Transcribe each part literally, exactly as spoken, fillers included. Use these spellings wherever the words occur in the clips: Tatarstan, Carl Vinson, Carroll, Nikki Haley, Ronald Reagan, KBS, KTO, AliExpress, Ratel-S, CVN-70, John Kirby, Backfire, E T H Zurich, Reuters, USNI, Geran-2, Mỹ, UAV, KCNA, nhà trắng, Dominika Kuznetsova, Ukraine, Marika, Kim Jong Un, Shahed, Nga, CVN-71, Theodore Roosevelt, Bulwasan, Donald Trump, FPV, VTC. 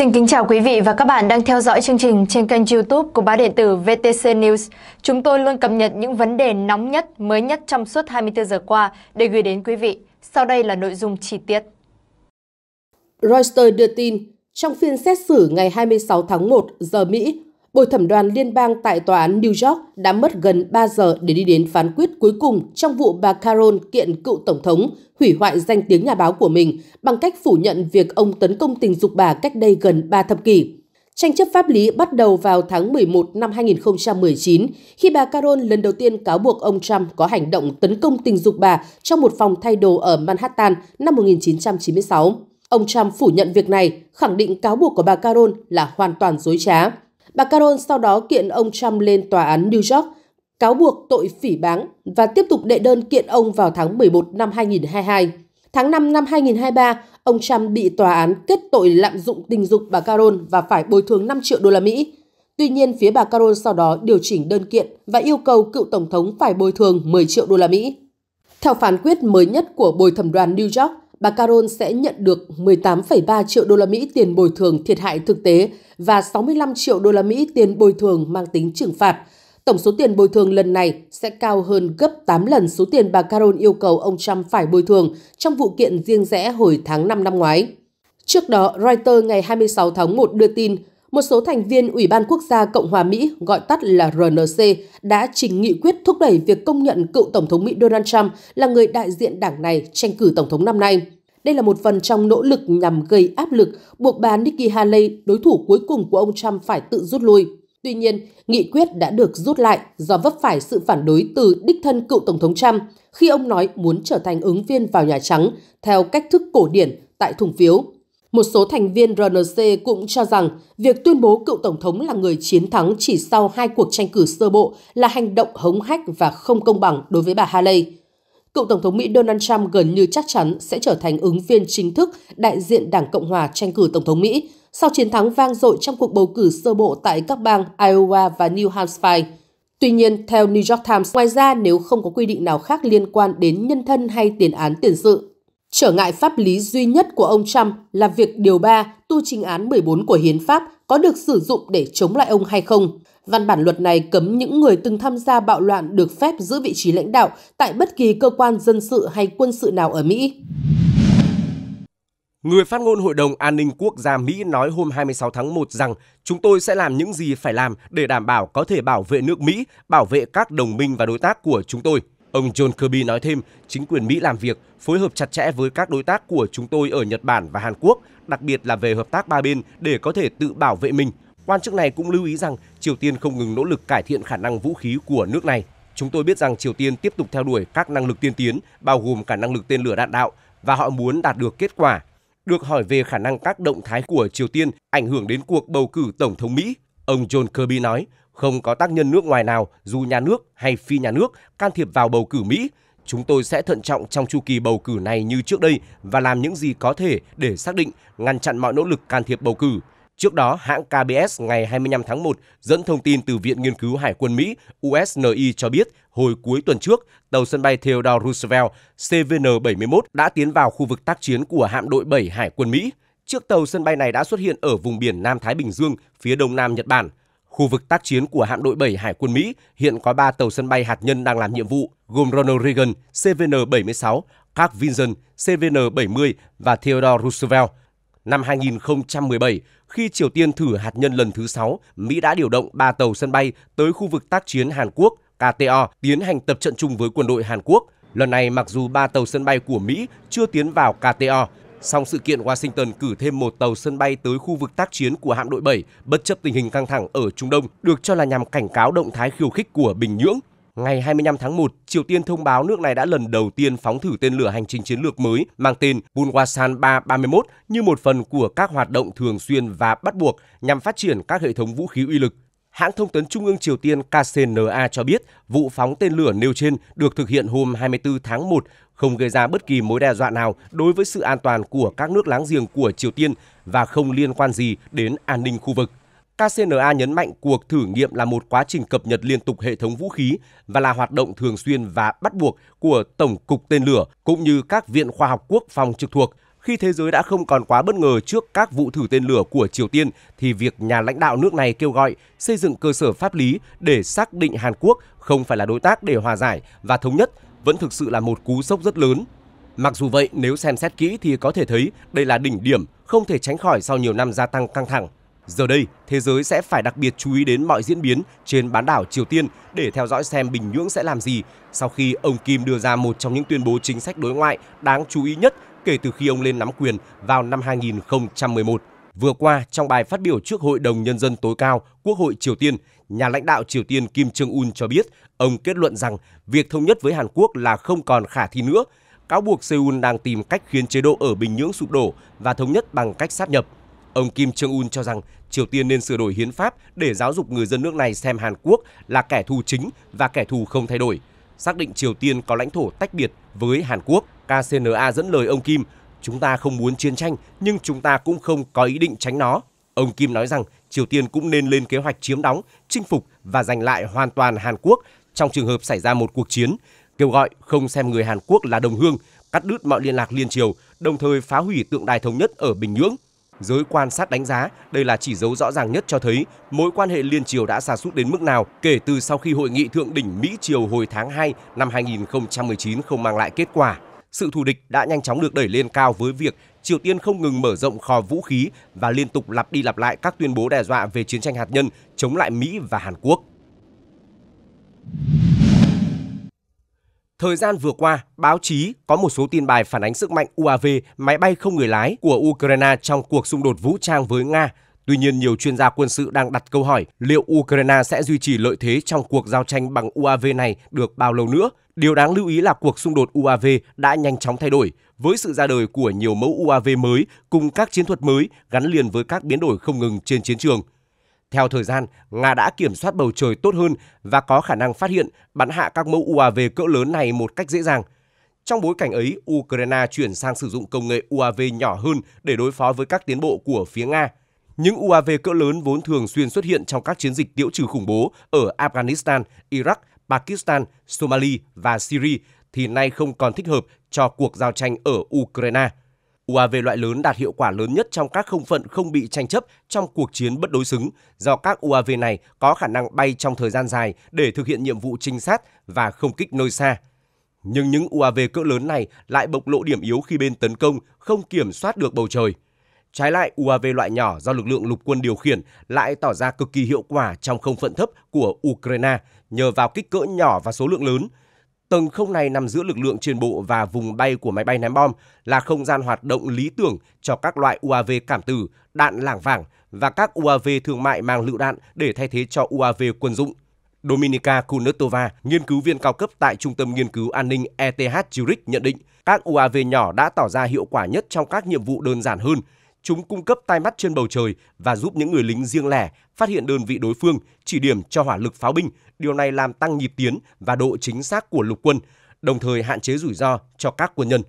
Xin kính chào quý vị và các bạn đang theo dõi chương trình trên kênh YouTube của báo điện tử vê tê xê News. Chúng tôi luôn cập nhật những vấn đề nóng nhất, mới nhất trong suốt hai mươi tư giờ qua để gửi đến quý vị. Sau đây là nội dung chi tiết. Reuters đưa tin, trong phiên xét xử ngày hai mươi sáu tháng một giờ Mỹ, bồi thẩm đoàn liên bang tại tòa án New York đã mất gần ba giờ để đi đến phán quyết cuối cùng trong vụ bà Carroll kiện cựu Tổng thống hủy hoại danh tiếng nhà báo của mình bằng cách phủ nhận việc ông tấn công tình dục bà cách đây gần ba thập kỷ. Tranh chấp pháp lý bắt đầu vào tháng mười một năm hai nghìn không trăm mười chín khi bà Carroll lần đầu tiên cáo buộc ông Trump có hành động tấn công tình dục bà trong một phòng thay đồ ở Manhattan năm một nghìn chín trăm chín mươi sáu. Ông Trump phủ nhận việc này, khẳng định cáo buộc của bà Carroll là hoàn toàn dối trá. Bà Carroll sau đó kiện ông Trump lên tòa án New York, cáo buộc tội phỉ báng và tiếp tục đệ đơn kiện ông vào tháng mười một năm hai nghìn không trăm hai mươi hai. Tháng năm năm hai nghìn không trăm hai mươi ba, ông Trump bị tòa án kết tội lạm dụng tình dục bà Carroll và phải bồi thường năm triệu đô la Mỹ. Tuy nhiên, phía bà Carroll sau đó điều chỉnh đơn kiện và yêu cầu cựu tổng thống phải bồi thường mười triệu đô la Mỹ. Theo phán quyết mới nhất của bồi thẩm đoàn New York, bà Carroll sẽ nhận được mười tám phẩy ba triệu đô la Mỹ tiền bồi thường thiệt hại thực tế và sáu mươi lăm triệu đô la Mỹ tiền bồi thường mang tính trừng phạt. Tổng số tiền bồi thường lần này sẽ cao hơn gấp tám lần số tiền bà Carroll yêu cầu ông Trump phải bồi thường trong vụ kiện riêng rẽ hồi tháng năm năm ngoái. Trước đó, Reuters ngày hai mươi sáu tháng một đưa tin, một số thành viên Ủy ban Quốc gia Cộng hòa Mỹ, gọi tắt là R N C, đã trình nghị quyết thúc đẩy việc công nhận cựu Tổng thống Mỹ Donald Trump là người đại diện đảng này tranh cử Tổng thống năm nay. Đây là một phần trong nỗ lực nhằm gây áp lực buộc bà Nikki Haley, đối thủ cuối cùng của ông Trump, phải tự rút lui. Tuy nhiên, nghị quyết đã được rút lại do vấp phải sự phản đối từ đích thân cựu Tổng thống Trump khi ông nói muốn trở thành ứng viên vào Nhà Trắng theo cách thức cổ điển tại thùng phiếu. Một số thành viên R N C cũng cho rằng việc tuyên bố cựu Tổng thống là người chiến thắng chỉ sau hai cuộc tranh cử sơ bộ là hành động hống hách và không công bằng đối với bà Haley. Cựu Tổng thống Mỹ Donald Trump gần như chắc chắn sẽ trở thành ứng viên chính thức đại diện Đảng Cộng Hòa tranh cử Tổng thống Mỹ sau chiến thắng vang dội trong cuộc bầu cử sơ bộ tại các bang Iowa và New Hampshire. Tuy nhiên, theo New York Times, ngoài ra nếu không có quy định nào khác liên quan đến nhân thân hay tiền án tiền sự, trở ngại pháp lý duy nhất của ông Trump là việc điều ba, tu trình án mười bốn của Hiến pháp có được sử dụng để chống lại ông hay không. Văn bản luật này cấm những người từng tham gia bạo loạn được phép giữ vị trí lãnh đạo tại bất kỳ cơ quan dân sự hay quân sự nào ở Mỹ. Người phát ngôn Hội đồng An ninh Quốc gia Mỹ nói hôm hai mươi sáu tháng một rằng chúng tôi sẽ làm những gì phải làm để đảm bảo có thể bảo vệ nước Mỹ, bảo vệ các đồng minh và đối tác của chúng tôi. Ông John Kirby nói thêm, chính quyền Mỹ làm việc, phối hợp chặt chẽ với các đối tác của chúng tôi ở Nhật Bản và Hàn Quốc, đặc biệt là về hợp tác ba bên để có thể tự bảo vệ mình. Quan chức này cũng lưu ý rằng Triều Tiên không ngừng nỗ lực cải thiện khả năng vũ khí của nước này. Chúng tôi biết rằng Triều Tiên tiếp tục theo đuổi các năng lực tiên tiến, bao gồm cả năng lực tên lửa đạn đạo, và họ muốn đạt được kết quả. Được hỏi về khả năng các động thái của Triều Tiên ảnh hưởng đến cuộc bầu cử Tổng thống Mỹ, ông John Kirby nói, không có tác nhân nước ngoài nào, dù nhà nước hay phi nhà nước, can thiệp vào bầu cử Mỹ. Chúng tôi sẽ thận trọng trong chu kỳ bầu cử này như trước đây và làm những gì có thể để xác định, ngăn chặn mọi nỗ lực can thiệp bầu cử. Trước đó, hãng K B S ngày hai mươi lăm tháng một dẫn thông tin từ Viện Nghiên cứu Hải quân Mỹ U S N I cho biết hồi cuối tuần trước, tàu sân bay Theodore Roosevelt C V N bảy mươi mốt đã tiến vào khu vực tác chiến của hạm đội bảy Hải quân Mỹ. Chiếc tàu sân bay này đã xuất hiện ở vùng biển Nam Thái Bình Dương, phía đông nam Nhật Bản. Khu vực tác chiến của hạm đội bảy Hải quân Mỹ hiện có ba tàu sân bay hạt nhân đang làm nhiệm vụ, gồm Ronald Reagan C V N bảy mươi sáu, Carl Vinson C V N bảy mươi và Theodore Roosevelt. Năm hai nghìn không trăm mười bảy, khi Triều Tiên thử hạt nhân lần thứ sáu, Mỹ đã điều động ba tàu sân bay tới khu vực tác chiến Hàn Quốc K T O tiến hành tập trận chung với quân đội Hàn Quốc. Lần này, mặc dù ba tàu sân bay của Mỹ chưa tiến vào K T O, song sự kiện Washington cử thêm một tàu sân bay tới khu vực tác chiến của hạm đội bảy bất chấp tình hình căng thẳng ở Trung Đông, được cho là nhằm cảnh cáo động thái khiêu khích của Bình Nhưỡng. Ngày hai mươi lăm tháng một, Triều Tiên thông báo nước này đã lần đầu tiên phóng thử tên lửa hành trình chiến lược mới mang tên Bulwasan ba ba mốt như một phần của các hoạt động thường xuyên và bắt buộc nhằm phát triển các hệ thống vũ khí uy lực. Hãng thông tấn Trung ương Triều Tiên K C N A cho biết vụ phóng tên lửa nêu trên được thực hiện hôm hai mươi tư tháng một, không gây ra bất kỳ mối đe dọa nào đối với sự an toàn của các nước láng giềng của Triều Tiên và không liên quan gì đến an ninh khu vực. K C N A nhấn mạnh cuộc thử nghiệm là một quá trình cập nhật liên tục hệ thống vũ khí và là hoạt động thường xuyên và bắt buộc của Tổng cục Tên lửa cũng như các viện khoa học quốc phòng trực thuộc. Khi thế giới đã không còn quá bất ngờ trước các vụ thử tên lửa của Triều Tiên, thì việc nhà lãnh đạo nước này kêu gọi xây dựng cơ sở pháp lý để xác định Hàn Quốc không phải là đối tác để hòa giải và thống nhất vẫn thực sự là một cú sốc rất lớn. Mặc dù vậy, nếu xem xét kỹ thì có thể thấy đây là đỉnh điểm không thể tránh khỏi sau nhiều năm gia tăng căng thẳng. Giờ đây, thế giới sẽ phải đặc biệt chú ý đến mọi diễn biến trên bán đảo Triều Tiên để theo dõi xem Bình Nhưỡng sẽ làm gì sau khi ông Kim đưa ra một trong những tuyên bố chính sách đối ngoại đáng chú ý nhất kể từ khi ông lên nắm quyền vào năm hai nghìn không trăm mười một. Vừa qua, trong bài phát biểu trước Hội đồng Nhân dân tối cao Quốc hội Triều Tiên, nhà lãnh đạo Triều Tiên Kim Jong Un cho biết ông kết luận rằng việc thống nhất với Hàn Quốc là không còn khả thi nữa. Cáo buộc Seoul đang tìm cách khiến chế độ ở Bình Nhưỡng sụp đổ và thống nhất bằng cách sát nhập. Ông Kim Jong-un cho rằng Triều Tiên nên sửa đổi hiến pháp để giáo dục người dân nước này xem Hàn Quốc là kẻ thù chính và kẻ thù không thay đổi, xác định Triều Tiên có lãnh thổ tách biệt với Hàn Quốc. K C N A dẫn lời ông Kim, chúng ta không muốn chiến tranh nhưng chúng ta cũng không có ý định tránh nó. Ông Kim nói rằng Triều Tiên cũng nên lên kế hoạch chiếm đóng, chinh phục và giành lại hoàn toàn Hàn Quốc trong trường hợp xảy ra một cuộc chiến, kêu gọi không xem người Hàn Quốc là đồng hương, cắt đứt mọi liên lạc liên triều, đồng thời phá hủy tượng đài thống nhất ở Bình Nhưỡng. Giới quan sát đánh giá, đây là chỉ dấu rõ ràng nhất cho thấy mối quan hệ liên triều đã sa sút đến mức nào kể từ sau khi hội nghị thượng đỉnh Mỹ-Triều hồi tháng hai năm hai nghìn không trăm mười chín không mang lại kết quả. Sự thù địch đã nhanh chóng được đẩy lên cao với việc Triều Tiên không ngừng mở rộng kho vũ khí và liên tục lặp đi lặp lại các tuyên bố đe dọa về chiến tranh hạt nhân chống lại Mỹ và Hàn Quốc. Thời gian vừa qua, báo chí có một số tin bài phản ánh sức mạnh U A V, máy bay không người lái của Ukraine trong cuộc xung đột vũ trang với Nga. Tuy nhiên, nhiều chuyên gia quân sự đang đặt câu hỏi liệu Ukraine sẽ duy trì lợi thế trong cuộc giao tranh bằng U A V này được bao lâu nữa? Điều đáng lưu ý là cuộc xung đột U A V đã nhanh chóng thay đổi, với sự ra đời của nhiều mẫu U A V mới cùng các chiến thuật mới gắn liền với các biến đổi không ngừng trên chiến trường. Theo thời gian, Nga đã kiểm soát bầu trời tốt hơn và có khả năng phát hiện, bắn hạ các mẫu U A V cỡ lớn này một cách dễ dàng. Trong bối cảnh ấy, Ukraine chuyển sang sử dụng công nghệ U A V nhỏ hơn để đối phó với các tiến bộ của phía Nga. Những U A V cỡ lớn vốn thường xuyên xuất hiện trong các chiến dịch tiêu trừ khủng bố ở Afghanistan, Iraq, Pakistan, Somalia và Syria thì nay không còn thích hợp cho cuộc giao tranh ở Ukraine. U A V loại lớn đạt hiệu quả lớn nhất trong các không phận không bị tranh chấp trong cuộc chiến bất đối xứng, do các U A V này có khả năng bay trong thời gian dài để thực hiện nhiệm vụ trinh sát và không kích nơi xa. Nhưng những U A V cỡ lớn này lại bộc lộ điểm yếu khi bên tấn công không kiểm soát được bầu trời. Trái lại, U A V loại nhỏ do lực lượng lục quân điều khiển lại tỏ ra cực kỳ hiệu quả trong không phận thấp của Ukraine nhờ vào kích cỡ nhỏ và số lượng lớn. Tầng không này nằm giữa lực lượng trên bộ và vùng bay của máy bay ném bom, là không gian hoạt động lý tưởng cho các loại U A V cảm tử, đạn lảng vảng và các U A V thương mại mang lựu đạn để thay thế cho U A V quân dụng. Dominika Kuznetsova, nghiên cứu viên cao cấp tại Trung tâm Nghiên cứu An ninh E T H Zurich nhận định các U A V nhỏ đã tỏ ra hiệu quả nhất trong các nhiệm vụ đơn giản hơn. Chúng cung cấp tai mắt trên bầu trời và giúp những người lính riêng lẻ phát hiện đơn vị đối phương, chỉ điểm cho hỏa lực pháo binh. Điều này làm tăng nhịp tiến và độ chính xác của lục quân, đồng thời hạn chế rủi ro cho các quân nhân.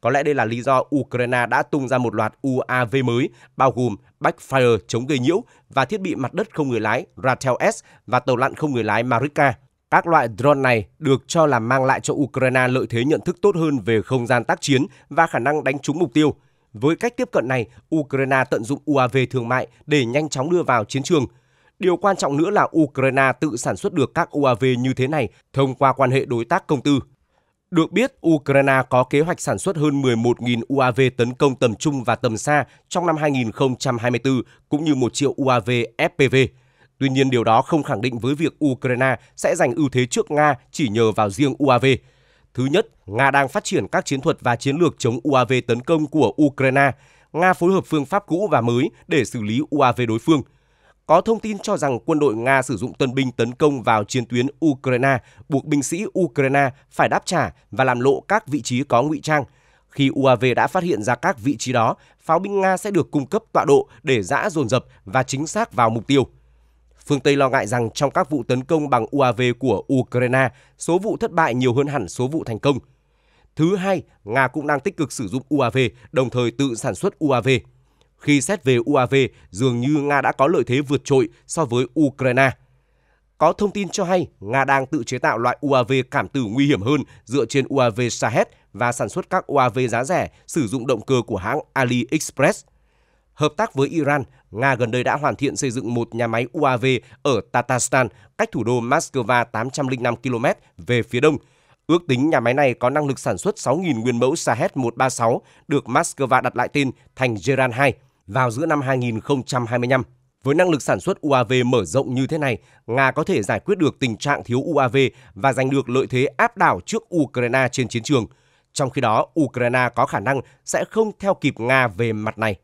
Có lẽ đây là lý do Ukraine đã tung ra một loạt U A V mới, bao gồm Backfire chống gây nhiễu và thiết bị mặt đất không người lái Ratel-S và tàu lặn không người lái Marika. Các loại drone này được cho là mang lại cho Ukraine lợi thế nhận thức tốt hơn về không gian tác chiến và khả năng đánh trúng mục tiêu. Với cách tiếp cận này, Ukraine tận dụng U A V thương mại để nhanh chóng đưa vào chiến trường. Điều quan trọng nữa là Ukraine tự sản xuất được các U A V như thế này thông qua quan hệ đối tác công tư. Được biết, Ukraine có kế hoạch sản xuất hơn mười một nghìn U A V tấn công tầm trung và tầm xa trong năm hai nghìn không trăm hai mươi tư, cũng như một triệu U A V F P V. Tuy nhiên, điều đó không khẳng định với việc Ukraine sẽ giành ưu thế trước Nga chỉ nhờ vào riêng U A V. Thứ nhất, Nga đang phát triển các chiến thuật và chiến lược chống U A V tấn công của Ukraine. Nga phối hợp phương pháp cũ và mới để xử lý U A V đối phương. Có thông tin cho rằng quân đội Nga sử dụng tân binh tấn công vào chiến tuyến Ukraine, buộc binh sĩ Ukraine phải đáp trả và làm lộ các vị trí có ngụy trang. Khi U A V đã phát hiện ra các vị trí đó, pháo binh Nga sẽ được cung cấp tọa độ để giã dồn dập và chính xác vào mục tiêu. Phương Tây lo ngại rằng trong các vụ tấn công bằng U A V của Ukraine, số vụ thất bại nhiều hơn hẳn số vụ thành công. Thứ hai, Nga cũng đang tích cực sử dụng U A V, đồng thời tự sản xuất U A V. Khi xét về U A V, dường như Nga đã có lợi thế vượt trội so với Ukraine. có thông tin cho hay Nga đang tự chế tạo loại u a vê cảm tử nguy hiểm hơn dựa trên u a vê Shahed và sản xuất các u a vê giá rẻ sử dụng động cơ của hãng AliExpress. Hợp tác với Iran, Nga gần đây đã hoàn thiện xây dựng một nhà máy u a vê ở Tatarstan, cách thủ đô Moscow tám trăm lẻ năm ki lô mét về phía đông. Ước tính nhà máy này có năng lực sản xuất sáu nghìn nguyên mẫu Shahed một ba sáu được Moscow đặt lại tên thành Geran hai vào giữa năm hai nghìn không trăm hai mươi lăm. Với năng lực sản xuất u a vê mở rộng như thế này, Nga có thể giải quyết được tình trạng thiếu u a vê và giành được lợi thế áp đảo trước Ukraine trên chiến trường. Trong khi đó, Ukraine có khả năng sẽ không theo kịp Nga về mặt này.